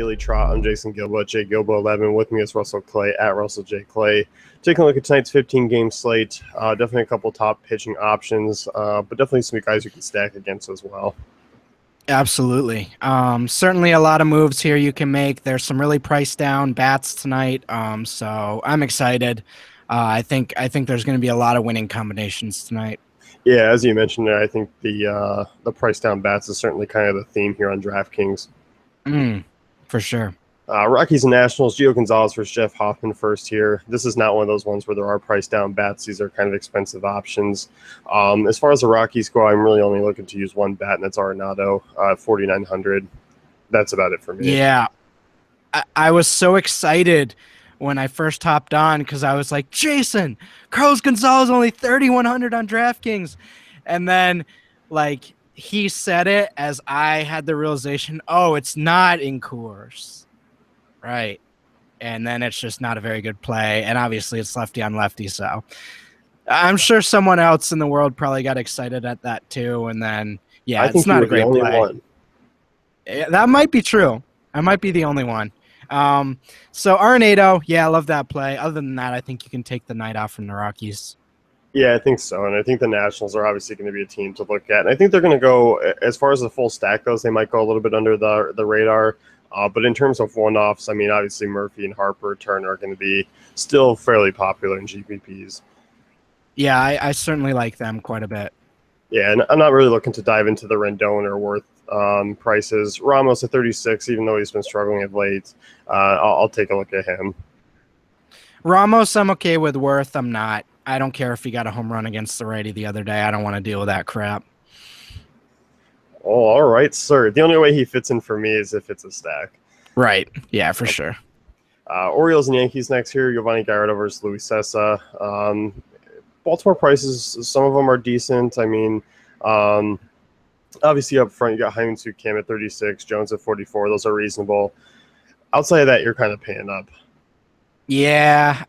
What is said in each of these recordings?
Daily Trot. I'm Jason Guilbault, JGuilbault11. With me is Russell Clay, at Russell J. Clay. Taking a look at tonight's 15-game slate. Definitely a couple top pitching options, but definitely some guys you can stack against as well. Absolutely. Certainly a lot of moves here you can make. There's some really priced down bats tonight, so I'm excited. I think there's going to be a lot of winning combinations tonight. Yeah, as you mentioned, I think the price down bats is certainly kind of the theme here on DraftKings. For sure. Rockies and Nationals, Gio Gonzalez versus Jeff Hoffman first here. This is not one of those ones where there are price down bats. These are kind of expensive options. As far as the Rockies go, I'm really only looking to use one bat, and that's Arenado, 4,900. That's about it for me. Yeah. I was so excited when I first hopped on because I was like, Jason, Carlos Gonzalez only 3,100 on DraftKings. And then, like, he said it as I had the realization, oh, it's not in Coors. Right. And then it's just not a very good play. And obviously it's lefty on lefty. So I'm sure someone else in the world probably got excited at that too. And then, yeah, it's not a great play. That might be true. I might be the only one. So Arenado, yeah, I love that play. Other than that, I think you can take the night off from the Rockies. Yeah, I think so. And I think the Nationals are obviously going to be a team to look at. And I think they're going to go, as far as the full stack goes, they might go a little bit under the radar. But in terms of one-offs, I mean, obviously Murphy and Harper, Turner are going to be still fairly popular in GPPs. Yeah, I certainly like them quite a bit. Yeah, and I'm not really looking to dive into the Rendon or Worth prices. Ramos at 36, even though he's been struggling of late, I'll take a look at him. Ramos, I'm okay with. Worth, I'm not. I don't care if he got a home run against the righty the other day. I don't want to deal with that crap. Oh, all right, sir. The only way he fits in for me is if it's a stack. Right. Yeah, for sure. Orioles and Yankees next here. Giovanni Gallardo versus Luis Sessa. Baltimore prices, some of them are decent. I mean, obviously up front you got Hyun-Su Kim at 36, Jones at 44. Those are reasonable. Outside of that, you're kind of paying up. Yeah.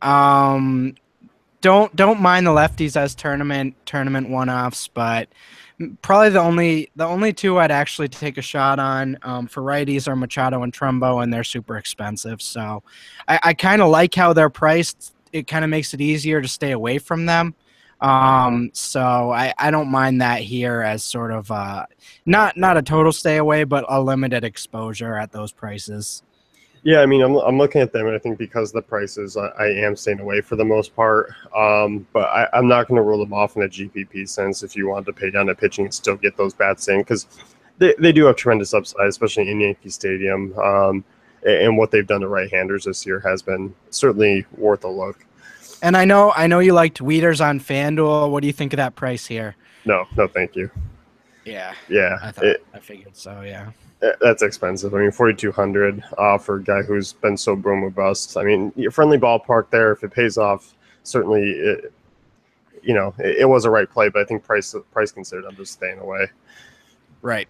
Don't mind the lefties as tournament one-offs, but probably the only two I'd actually take a shot on for righties are Machado and Trumbo, and they're super expensive. So I kind of like how they're priced. It kind of makes it easier to stay away from them. So I don't mind that here as sort of not a total stay away, but a limited exposure at those prices. Yeah, I mean, I'm looking at them, and I think because of the prices, I am staying away for the most part. But I'm not going to rule them off in a GPP sense if you want to pay down to pitching and still get those bats in, because they do have tremendous upside, especially in Yankee Stadium. And what they've done to right-handers this year has been certainly worth a look. And I know you liked Wieters on FanDuel. What do you think of that price here? No, thank you. Yeah. I figured so, yeah. That's expensive. I mean, 4,200 for a guy who's been so boom or bust. I mean, your friendly ballpark there, if it pays off, certainly, it was a right play, but I think price considered, I'm just staying away. Right.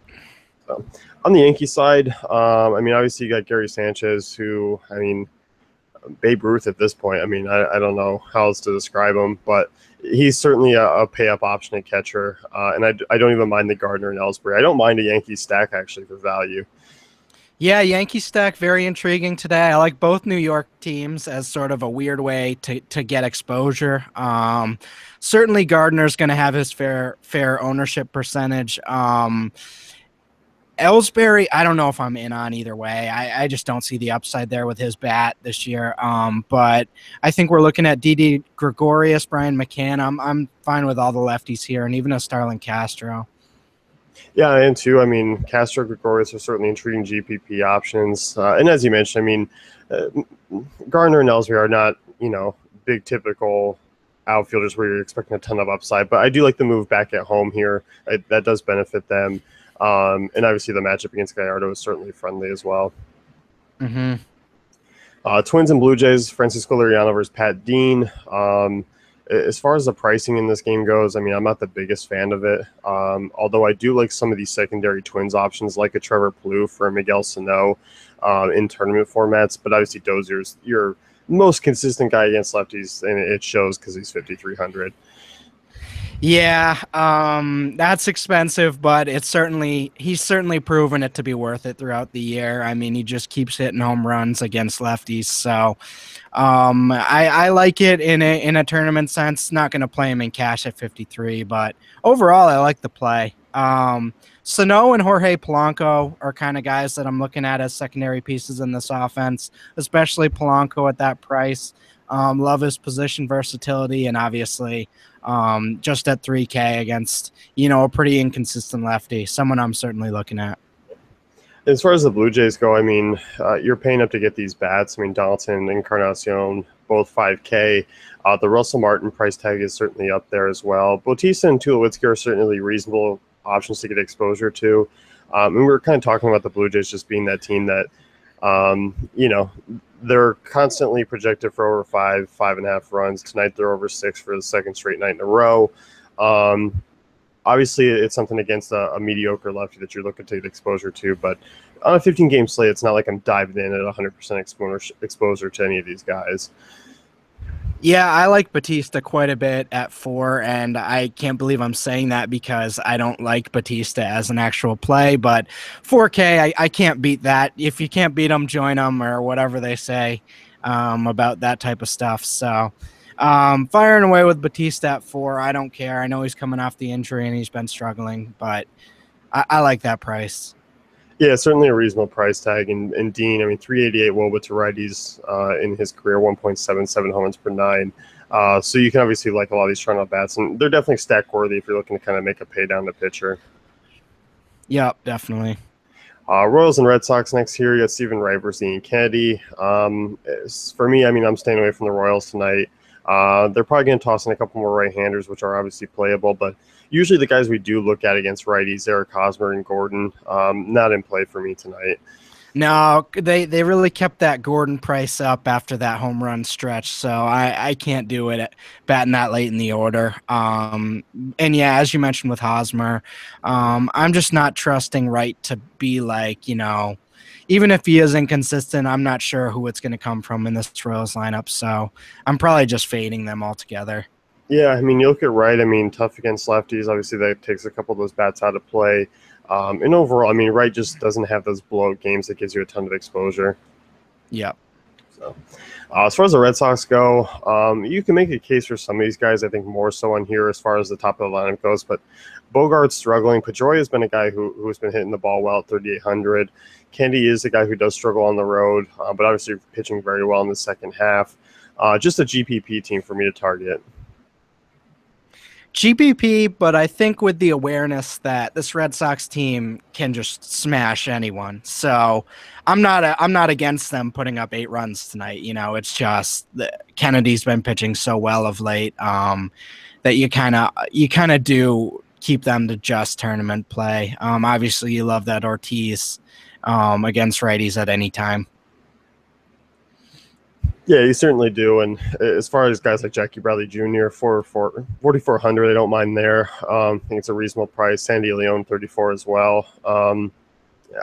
So, on the Yankee side, I mean, obviously you got Gary Sanchez, who, I mean, Babe Ruth at this point. I mean, I don't know how else to describe him, but he's certainly a pay-up option at catcher, and I don't even mind the Gardner and Ellsbury. I don't mind a Yankee stack, actually, for value. Yeah, Yankee stack, very intriguing today. I like both New York teams as sort of a weird way to get exposure. Certainly Gardner's going to have his fair ownership percentage. Ellsbury, I don't know if I'm in on either way. I just don't see the upside there with his bat this year. But I think we're looking at D.D. Gregorius, Brian McCann. I'm fine with all the lefties here, and even a Starlin Castro. Yeah, I am too. I mean, Castro, Gregorius are certainly intriguing GPP options. And as you mentioned, I mean, Gardner and Ellsbury are not, big typical outfielders where you're expecting a ton of upside. But I do like the move back at home here. That does benefit them. And obviously the matchup against Gallardo is certainly friendly as well. Mm-hmm. Twins and Blue Jays, Francisco Liriano versus Pat Dean. As far as the pricing in this game goes, I mean, I'm not the biggest fan of it. Although I do like some of these secondary Twins options, like a Trevor Plouffe or Miguel Sano in tournament formats. But obviously Dozier's your most consistent guy against lefties, and it shows because he's 5,300. Yeah, that's expensive, but it's certainly, he's certainly proven it to be worth it throughout the year. I mean, he just keeps hitting home runs against lefties, so I like it in a tournament sense. Not going to play him in cash at 53, but overall, I like the play. Sano and Jorge Polanco are kind of guys that I'm looking at as secondary pieces in this offense, especially Polanco at that price. Love his position versatility, and obviously just at 3K against, you know, a pretty inconsistent lefty, someone I'm certainly looking at. As far as the Blue Jays go, I mean, you're paying up to get these bats. I mean, Donaldson, Encarnacion, both 5K. The Russell Martin price tag is certainly up there as well. Bautista and Tulowitzki are certainly reasonable options to get exposure to. And we were kind of talking about the Blue Jays just being that team that, you know, they're constantly projected for over 5.5 runs. Tonight they're over 6 for the second straight night in a row. Obviously, it's something against a mediocre lefty that you're looking to get exposure to, but on a 15-game slate, it's not like I'm diving in at 100% exposure to any of these guys. Yeah, I like Bautista quite a bit at 4, and I can't believe I'm saying that because I don't like Bautista as an actual play, but 4K, I can't beat that. If you can't beat them, join them, or whatever they say about that type of stuff. So firing away with Bautista at 4, I don't care. I know he's coming off the injury and he's been struggling, but I like that price. Yeah, certainly a reasonable price tag. And Dean, I mean, 388 WOBA to righties in his career, 1.77 home runs per 9. So you can obviously like a lot of these Toronto bats, and they're definitely stack worthy if you're looking to kind of make a pay down the pitcher. Yeah, definitely. Royals and Red Sox next here. You got Stephen Wright versus Ian Kennedy. For me, I mean, I'm staying away from the Royals tonight. They're probably going to toss in a couple more right-handers, which are obviously playable, but usually the guys we do look at against righties, Eric Hosmer and Gordon, not in play for me tonight. No, they really kept that Gordon price up after that home run stretch, so I can't do it at batting that late in the order. And yeah, as you mentioned with Hosmer, I'm just not trusting Wright to be like, you know, even if he is inconsistent, I'm not sure who it's going to come from in this Royals lineup, so I'm probably just fading them altogether. Yeah, I mean, you look at Wright, I mean, tough against lefties. Obviously, that takes a couple of those bats out of play. And overall, I mean, Wright just doesn't have those blowout games that gives you a ton of exposure. Yeah. So, as far as the Red Sox go, you can make a case for some of these guys, I think more so on here as far as the top of the lineup goes, but Bogart's struggling. Pedroia's been a guy who's been hitting the ball well at 3,800. Kennedy is a guy who does struggle on the road, but obviously pitching very well in the second half. Just a GPP team for me to target. GPP, but I think with the awareness that this Red Sox team can just smash anyone, so I'm not against them putting up 8 runs tonight. You know, it's just Kennedy's been pitching so well of late that you kind of do keep them to just tournament play. Obviously, you love that Ortiz against righties at any time. Yeah, you certainly do. And as far as guys like Jackie Bradley Jr., 4,400, I don't mind there. I think it's a reasonable price. Sandy Leon, 34 as well.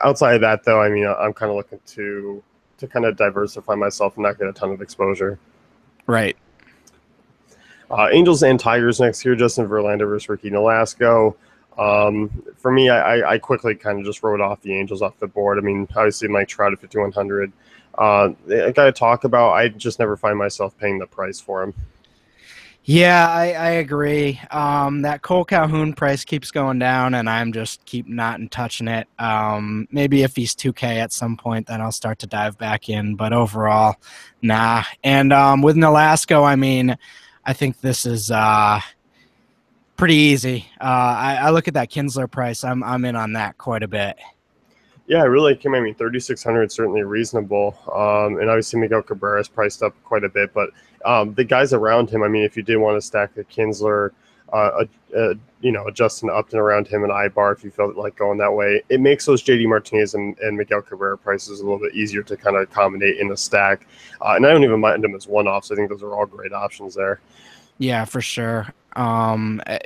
Outside of that, though, I mean, I'm kind of looking to kind of diversify myself and not get a ton of exposure. Right. Angels and Tigers next year. Justin Verlander versus Ricky Nolasco. For me, I quickly kind of just wrote off the Angels off the board. I mean, obviously Mike Trout at 5,100. I got to talk about, I just never find myself paying the price for him. Yeah, I agree. That Cole Calhoun price keeps going down, and I'm just keep not touching it. Maybe if he's 2K at some point, then I'll start to dive back in. But overall, nah. And with Nolasco, I mean, I think this is pretty easy. I look at that Kinsler price. I'm in on that quite a bit. Yeah, it really came. I mean, 3,600 certainly reasonable, and obviously Miguel Cabrera's priced up quite a bit. But the guys around him, I mean, if you did want to stack a Kinsler, you know, Justin Upton around him and Ibar, if you felt like going that way, it makes those JD Martinez and Miguel Cabrera prices a little bit easier to kind of accommodate in the stack. And I don't even mind them as one-offs. I think those are all great options there. Yeah, for sure.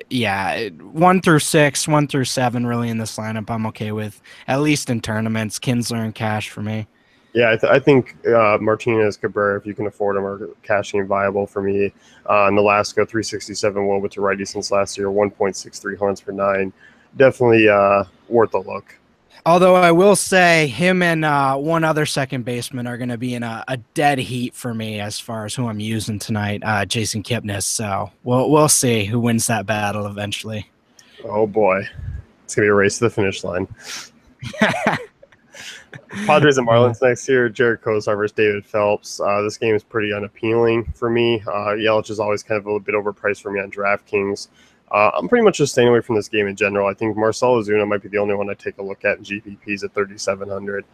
Yeah, 1 through 6, 1 through 7 really in this lineup I'm okay with, at least in tournaments. Kinsler and Cash for me. Yeah, I think Martinez, Cabrera, if you can afford them, are cashing viable for me. Nolasco, 367 woba to righty since last year, 1.63 runs per nine. Definitely worth a look. Although I will say him and one other second baseman are going to be in a dead heat for me as far as who I'm using tonight, Jason Kipnis. So we'll see who wins that battle eventually. Oh, boy. It's going to be a race to the finish line. Padres and Marlins next year. Jared Kozar versus David Phelps. This game is pretty unappealing for me. Yelich is always kind of a little bit overpriced for me on DraftKings. I'm pretty much just staying away from this game in general. I think Marcell Ozuna might be the only one I take a look at in GPPs at 3,700.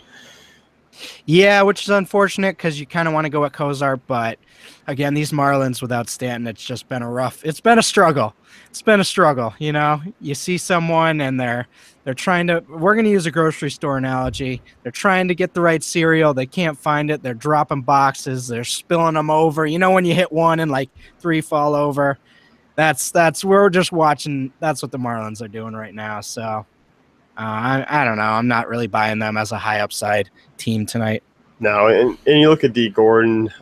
Yeah, which is unfortunate because you kind of want to go at Kozar, but again, these Marlins without Stanton, it's just been a rough. It's been a struggle. It's been a struggle. You know, you see someone and they're trying to. We're going to use a grocery store analogy. They're trying to get the right cereal. They can't find it. They're dropping boxes. They're spilling them over. You know, when you hit one and like three fall over. That's we're just watching. That's what the Marlins are doing right now. So I don't know. I'm not really buying them as a high upside team tonight. No, and you look at D. Gordon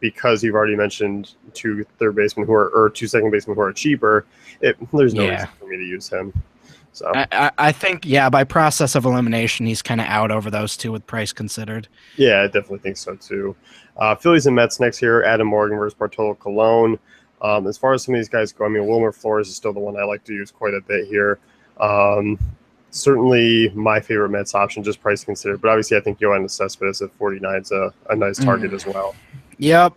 because you've already mentioned two second basemen who are cheaper. There's no reason for me to use him. So I think by process of elimination he's kind of out over those two with price considered. Yeah, I definitely think so too. Phillies and Mets next year. Adam Morgan versus Bartolo Colon. As far as some of these guys go, I mean, Wilmer Flores is still the one I like to use quite a bit here. Certainly my favorite Mets option, just price considered. But obviously I think Yoenis Cespedes at 49 is a nice target as well. Yep.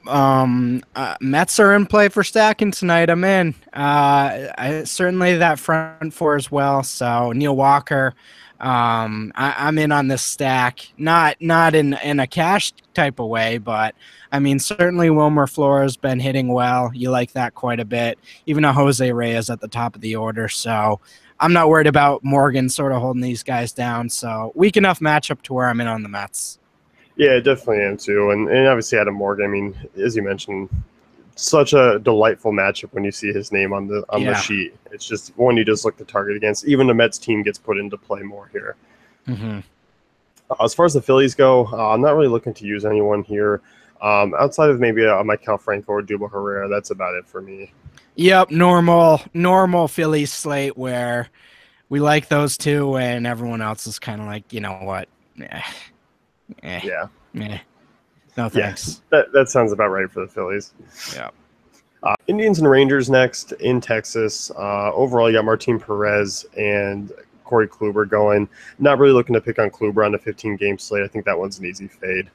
Mets are in play for stacking tonight. I'm in. Certainly that front four as well. So Neil Walker, I'm in on this stack, not in a cash type of way, but I mean, certainly Wilmer Flores been hitting well. You like that quite a bit, even though Jose Reyes at the top of the order. So I'm not worried about Morgan sort of holding these guys down. So weak enough matchup to where I'm in on the Mets. Yeah, definitely am too. And obviously Adam Morgan, I mean, as you mentioned, such a delightful matchup when you see his name on the sheet. It's just one you just look to target against. Even the Mets team gets put into play more here. Mm-hmm. As far as the Phillies go, I'm not really looking to use anyone here. Outside of maybe Maikel Franco or Duval Herrera, that's about it for me. Yep, normal Phillies slate where we like those two and everyone else is kind of like, you know what? Yeah. No, thanks. Yeah, that sounds about right for the Phillies. Yeah. Indians and Rangers next in Texas. Overall, you got Martin Perez and Corey Kluber going. Not really looking to pick on Kluber on the 15-game slate. I think that one's an easy fade.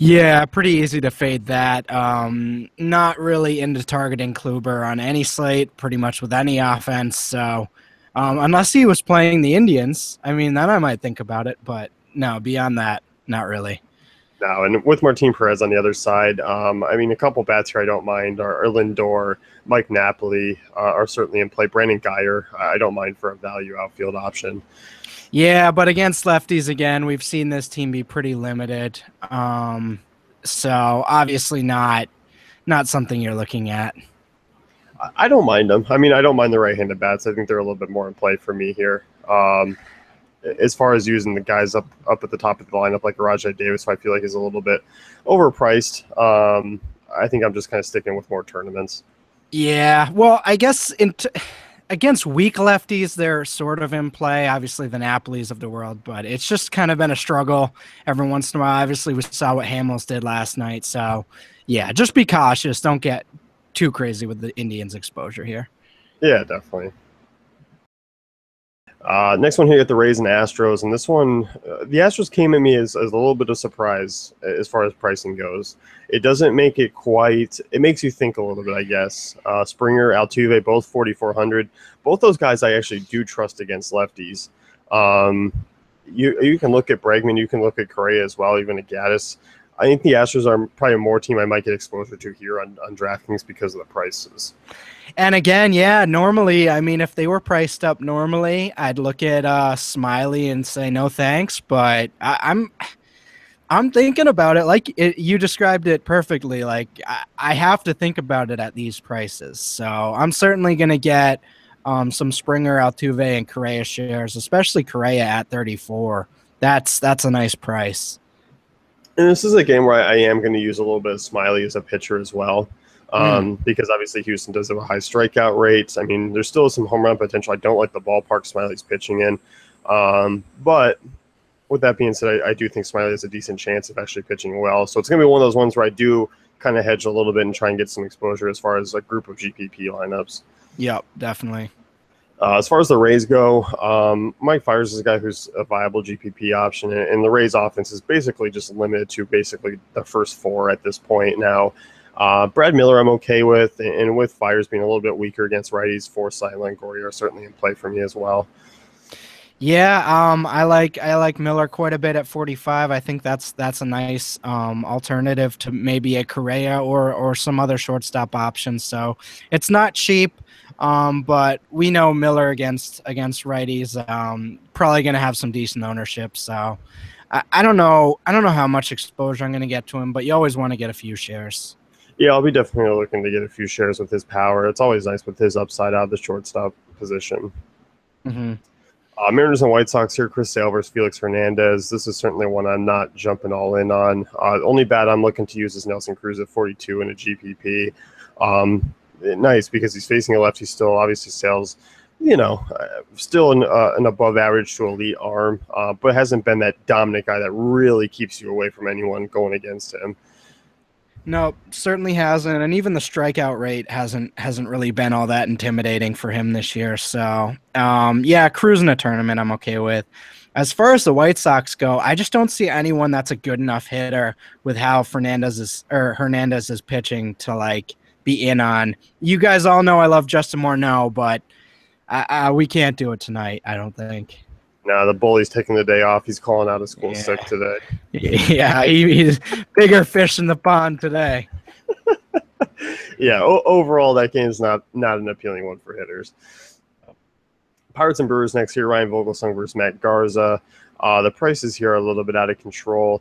Yeah, pretty easy to fade that. Not really into targeting Kluber on any slate, pretty much with any offense. So unless he was playing the Indians, I mean, then I might think about it. But no, beyond that, not really. No, and with Martin Perez on the other side, I mean, a couple bats here I don't mind are Lindor, Mike Napoli are certainly in play. Brandon Guyer, I don't mind for a value outfield option. Yeah, but against lefties, again, we've seen this team be pretty limited. So obviously not something you're looking at. I don't mind them. I mean, I don't mind the right-handed bats. I think they're a little bit more in play for me here. As far as using the guys up at the top of the lineup, like Rajai Davis, who I feel like is a little bit overpriced. I think I'm just kind of sticking with more tournaments. Yeah, well, I guess against weak lefties, they're sort of in play. Obviously, the Napolis of the world, but it's just kind of been a struggle every once in a while. Obviously, we saw what Hamels did last night. So, yeah, just be cautious. Don't get too crazy with the Indians' exposure here. Yeah, definitely. Next one here at the Rays and Astros, and this one, the Astros came at me as a little bit of surprise as far as pricing goes. It doesn't make it quite. It makes you think a little bit, I guess. Springer, Altuve, both 4,400. Both those guys I actually do trust against lefties. You can look at Bregman, you can look at Correa as well, even at Gattis. I think the Astros are probably more team I might get exposure to here on DraftKings because of the prices. And again, yeah, normally, I mean, if they were priced up normally, I'd look at Smiley and say no thanks. But I'm thinking about it like you described it perfectly. Like I have to think about it at these prices. So I'm certainly going to get some Springer, Altuve, and Correa shares, especially Correa at 34. That's a nice price. And this is a game where I am going to use a little bit of Smiley as a pitcher as well, because obviously Houston does have a high strikeout rate. I mean, there's still some home run potential. I don't like the ballpark Smiley's pitching in. But with that being said, I do think Smiley has a decent chance of actually pitching well. So it's going to be one of those ones where I do kind of hedge a little bit and try and get some exposure as far as a group of GPP lineups. Yeah, definitely. As far as the Rays go, Mike Fiers is a guy who's a viable GPP option, and the Rays offense is basically just limited to basically the first four at this point now. Brad Miller I'm okay with, and with Fiers being a little bit weaker against righties, Forsythe and Longoria are certainly in play for me as well. Yeah, I like Miller quite a bit at 45. I think that's a nice alternative to maybe a Correa or some other shortstop option. So it's not cheap, but we know Miller against righties probably going to have some decent ownership. So I don't know how much exposure I'm going to get to him, but you always want to get a few shares. Yeah, I'll be definitely looking to get a few shares with his power. It's always nice with his upside out of the shortstop position. Mm-hmm. Mariners and White Sox here, Chris Sale versus Felix Hernandez. This is certainly one I'm not jumping all in on. The only bat I'm looking to use is Nelson Cruz at 42 in a GPP. Nice, because he's facing a lefty still. Obviously, Sale's, still an above-average to elite arm, but hasn't been that dominant guy that really keeps you away from anyone going against him. No, certainly hasn't, and even the strikeout rate hasn't really been all that intimidating for him this year. So, yeah, cruising a tournament I'm okay with. As far as the White Sox go, I just don't see anyone that's a good enough hitter with how Hernandez is pitching to like be in on. You guys all know I love Justin Morneau, but we can't do it tonight, I don't think. No, the bully's taking the day off. He's calling out of school sick today. Yeah, he's bigger fish in the pond today. Yeah, overall, that game is not an appealing one for hitters. Pirates and Brewers next here. Ryan Vogelsong versus Matt Garza. The prices here are a little bit out of control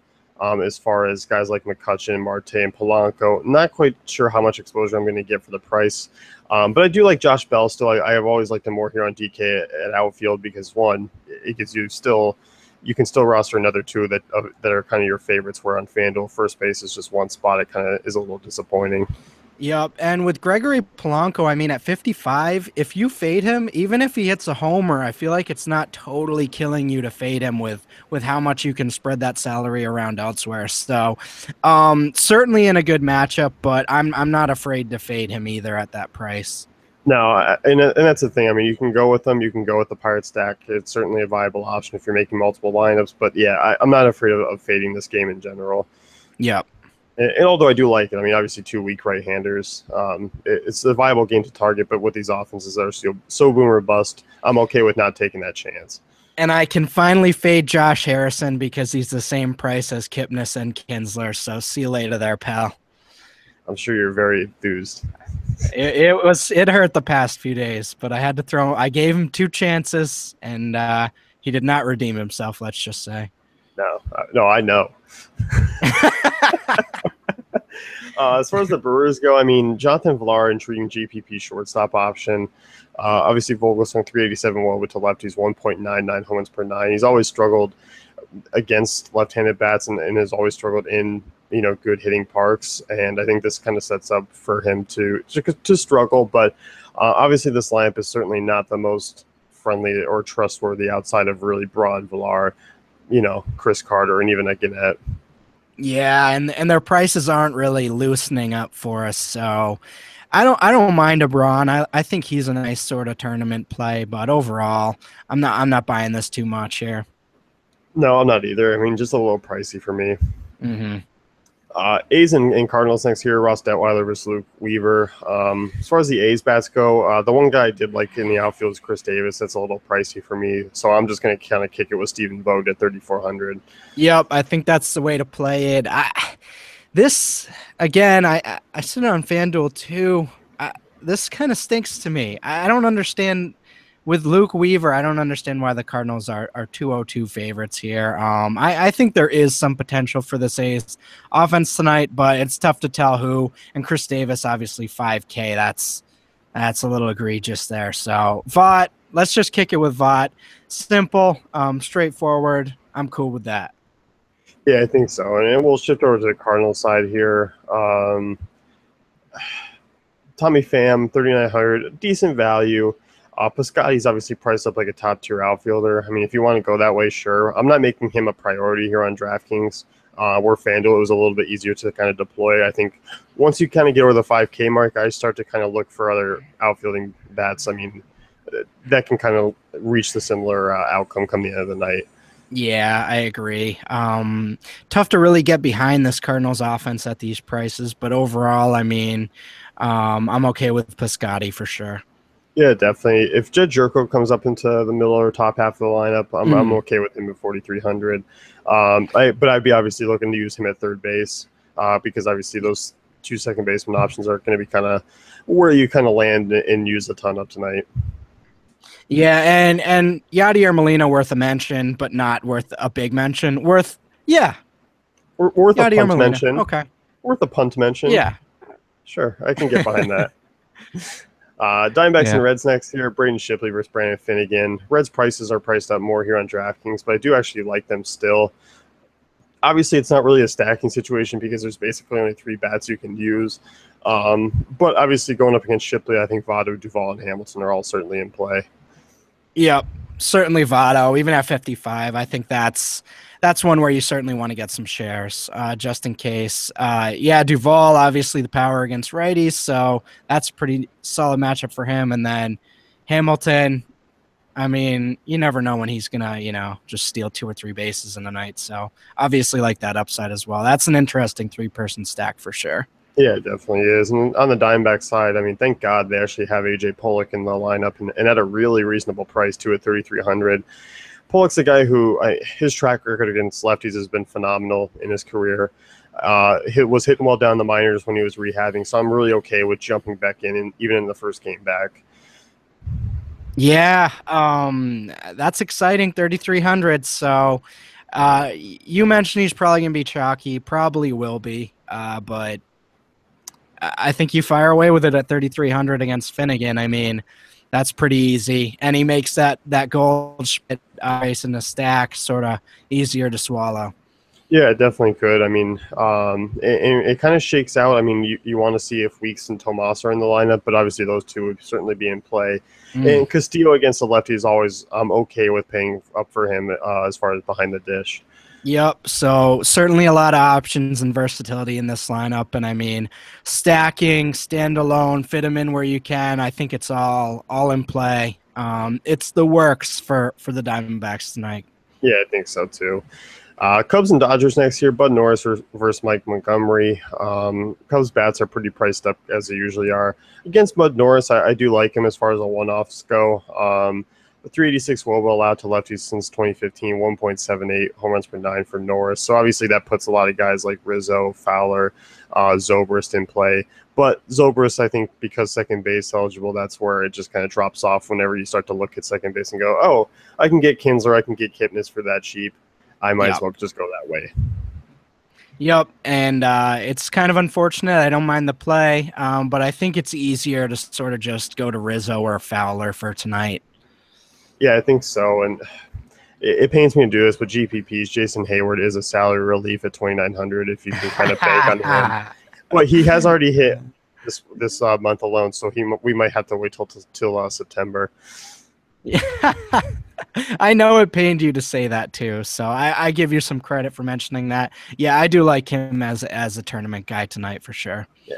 as far as guys like McCutchen, Marte, and Polanco. Not quite sure how much exposure I'm going to get for the price. But I do like Josh Bell still. I have always liked him more here on DK at outfield because, one, it gives you still – you can still roster another two that are kind of your favorites, where on FanDuel first base is just one spot. It kind of is a little disappointing. Yep, and with Gregory Polanco, I mean, at 55, if you fade him, even if he hits a homer, I feel like it's not totally killing you to fade him with how much you can spread that salary around elsewhere. So certainly in a good matchup, but I'm not afraid to fade him either at that price. No, and that's the thing. I mean, you can go with them. You can go with the Pirate stack. It's certainly a viable option if you're making multiple lineups. But, yeah, I'm not afraid of fading this game in general. Yep. And although I do like it, I mean, obviously 2 weak right-handers, it's a viable game to target, but with these offenses that are so boom or bust, I'm okay with not taking that chance. And I can finally fade Josh Harrison because he's the same price as Kipnis and Kinsler, so see you later there, pal. I'm sure you're very enthused. It hurt the past few days, but I gave him 2 chances, and he did not redeem himself, let's just say. No, I know. As far as the Brewers go, I mean, Jonathan Villar, intriguing GPP shortstop option. Obviously, Vogelsong 387 woba to lefties, 1.99 home runs per 9. He's always struggled against left-handed bats and has always struggled in good hitting parks. And I think this kind of sets up for him to struggle. But obviously, this lineup is certainly not the most friendly or trustworthy outside of really Braun, Villar, Chris Carter, and even Gannett. Yeah, and their prices aren't really loosening up for us, so I don't mind Braun. I think he's a nice sort of tournament play, but overall, I'm not buying this too much here. No, I'm not either. I mean, just a little pricey for me. Mm-hmm. A's and Cardinals next here. Ross Detweiler versus Luke Weaver. As far as the A's bats go, the one guy I did like in the outfield is Chris Davis. That's a little pricey for me, so I'm just going to kind of kick it with Stephen Vogt at 3,400. Yep, I think that's the way to play it. I sit on FanDuel too. This kind of stinks to me. I don't understand. With Luke Weaver, I don't understand why the Cardinals are 202 favorites here. I think there is some potential for this A's offense tonight, but it's tough to tell who. And Chris Davis, obviously, 5K. That's a little egregious there. So, Vaught, let's just kick it with Vaught. Simple, straightforward. I'm cool with that. Yeah, I think so. And we'll shift over to the Cardinals side here. Tommy Pham, 3,900, decent value. Piscotty's obviously priced up like a top-tier outfielder. I mean, if you want to go that way, sure. I'm not making him a priority here on DraftKings. Where FanDuel, it was a little bit easier to kind of deploy. I think once you kind of get over the 5K mark, I start to kind of look for other outfielding bats. I mean, that can kind of reach the similar outcome come the end of the night. Yeah, I agree. Tough to really get behind this Cardinals offense at these prices, but overall, I mean, I'm okay with Piscotty for sure. Yeah, definitely. If Jed Jerko comes up into the middle or top half of the lineup, I'm okay with him at 4,300. But I'd be obviously looking to use him at third base because obviously those two second baseman options are going to be kind of where you kind of land and use a ton up tonight. Yeah, and Yadier Molina worth a mention, but not worth a big mention. Worth Yadier a punt Molina. Mention. Okay. Worth a punt mention. Yeah. Sure, I can get behind that. Diamondbacks and Reds next here. Braden Shipley versus Brandon Finnegan. Reds prices are priced up more here on DraftKings, but I do actually like them still. Obviously, it's not really a stacking situation because there's basically only three bats you can use. But obviously, going up against Shipley, I think Votto, Duvall, and Hamilton are all certainly in play. Yep, certainly Votto, even at 55. I think that's one where you certainly want to get some shares just in case. Duvall, obviously the power against righties, so that's a pretty solid matchup for him. And then Hamilton, I mean, you never know when he's going to, just steal two or three bases in the night. So obviously like that upside as well. That's an interesting three-person stack for sure. Yeah, it definitely is. And on the Diamondback side, I mean, thank God they actually have A.J. Pollock in the lineup and at a really reasonable price, too, at 3,300. Pollock's a guy who his track record against lefties has been phenomenal in his career. He was hitting well down the minors when he was rehabbing, so I'm really okay with jumping back in, and even in the first game back. Yeah, that's exciting, 3,300. So you mentioned he's probably going to be chalky, probably will be, but I think you fire away with it at 3,300 against Finnegan. I mean, that's pretty easy. And he makes that Goldschmidt ice in the stack sort of easier to swallow. Yeah, it definitely could. I mean, it kind of shakes out. I mean, you want to see if Weeks and Tomas are in the lineup, but obviously those two would certainly be in play. And Castillo against the lefty is always I'm okay with paying up for him as far as behind the dish. Yep, so certainly a lot of options and versatility in this lineup. And, I mean, stacking, standalone, fit them in where you can. I think it's all in play. It's the works for the Diamondbacks tonight. Yeah, I think so, too. Cubs and Dodgers next year. Bud Norris versus Mike Montgomery. Cubs bats are pretty priced up, as they usually are. Against Bud Norris, I do like him as far as the one-offs go. 386 Woba allowed to lefties since 2015, 1.78 home runs per nine for Norris. So obviously that puts a lot of guys like Rizzo, Fowler, Zobrist in play. But Zobrist, I think, because second base eligible, that's where it just kind of drops off whenever you start to look at second base and go, oh, I can get Kinsler, I can get Kipnis for that cheap. I might as well just go that way. Yep, and it's kind of unfortunate. I don't mind the play, but I think it's easier to sort of just go to Rizzo or Fowler for tonight. Yeah, I think so, and it pains me to do this, but GPPs, Jason Hayward is a salary relief at 2,900 if you can kind of bank on him. But he has already hit this month alone, so we might have to wait till September. Yeah. I know it pained you to say that too, so I give you some credit for mentioning that. Yeah, I do like him as a tournament guy tonight for sure. Yeah.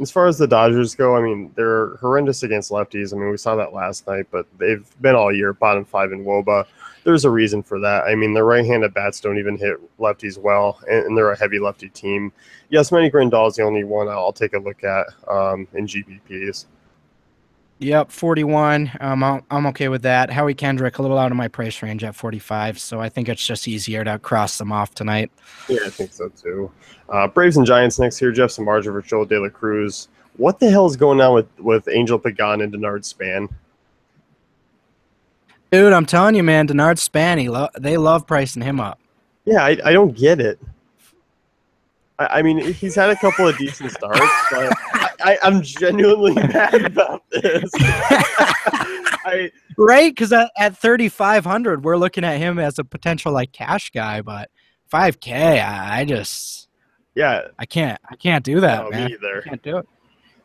As far as the Dodgers go, I mean, they're horrendous against lefties. I mean, we saw that last night, but they've been all year bottom five in WOBA. There's a reason for that. I mean, their right-handed bats don't even hit lefties well, and they're a heavy lefty team. Yes, Manny Grandal is the only one I'll take a look at in GPPs. Yep, 41. I'm okay with that. Howie Kendrick, a little out of my price range at 45, so I think it's just easier to cross them off tonight. Yeah, I think so, too. Braves and Giants next here. Jeff Samardzija versus Joel De La Cruz. What the hell is going on with Angel Pagan and Denard Span? Dude, I'm telling you, man, Denard Span, they love pricing him up. Yeah, I don't get it. I mean, he's had a couple of decent starts, but I'm genuinely mad about this. Right? Because at 3,500, we're looking at him as a potential, like, cash guy, but 5K, I just I can't do that, man. Me either. I can't do it.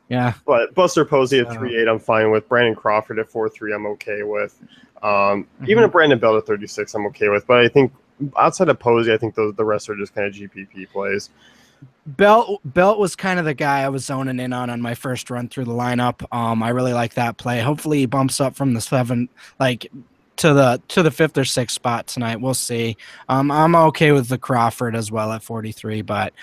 Yeah. But Buster Posey at 3.8, I'm fine with. Brandon Crawford at 4.3, I'm okay with. Even a Brandon Belt at 36, I'm okay with. But I think outside of Posey, I think the rest are just kind of GPP plays. Belt was kind of the guy I was zoning in on my first run through the lineup. I really like that play. Hopefully he bumps up from the 7th, like to the 5th or 6th spot tonight. We'll see. I'm okay with the Crawford as well at 43, but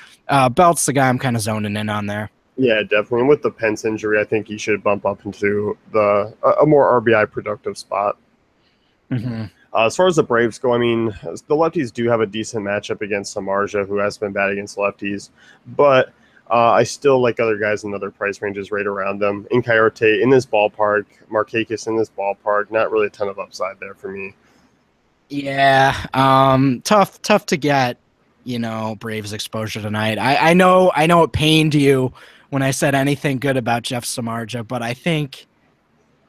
Belt's the guy I'm kind of zoning in on there. Yeah, definitely. And with the Pence injury, I think he should bump up into a more RBI productive spot. Mm-hmm. As far as the Braves go, I mean, the lefties do have a decent matchup against Samardzija, who has been bad against lefties. But I still like other guys in other price ranges right around them. Incayote in this ballpark, Markakis in this ballpark, not really a ton of upside there for me. Yeah, tough to get, you know, Braves exposure tonight. I know it pained you when I said anything good about Jeff Samardzija, but I think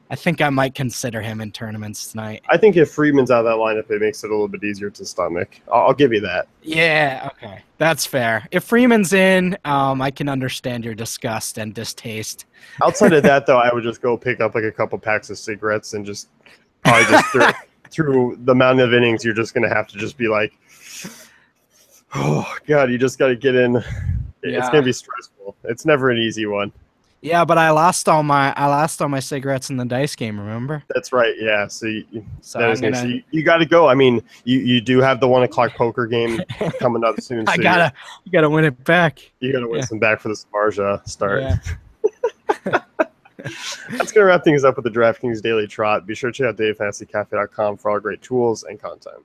I might consider him in tournaments tonight. I think if Friedman's out of that lineup, it makes it a little bit easier to stomach. I'll give you that. Yeah, okay. That's fair. If Friedman's in, I can understand your disgust and distaste. Outside of that, though, I would just go pick up like a couple packs of cigarettes and just probably just through the mountain of innings, you're just going to have to just be like, oh, God, you just got to get in. Yeah. It's going to be stressful. It's never an easy one. Yeah, but I lost all my cigarettes in the dice game. Remember? That's right. Yeah. So you got to go. I mean, you do have the 1:00 poker game coming up soon. You gotta win it back. You gotta win some back for the Samardzija start. Yeah. That's gonna wrap things up with the DraftKings Daily Trot. Be sure to check out DailyFantasyCafe.com for all great tools and content.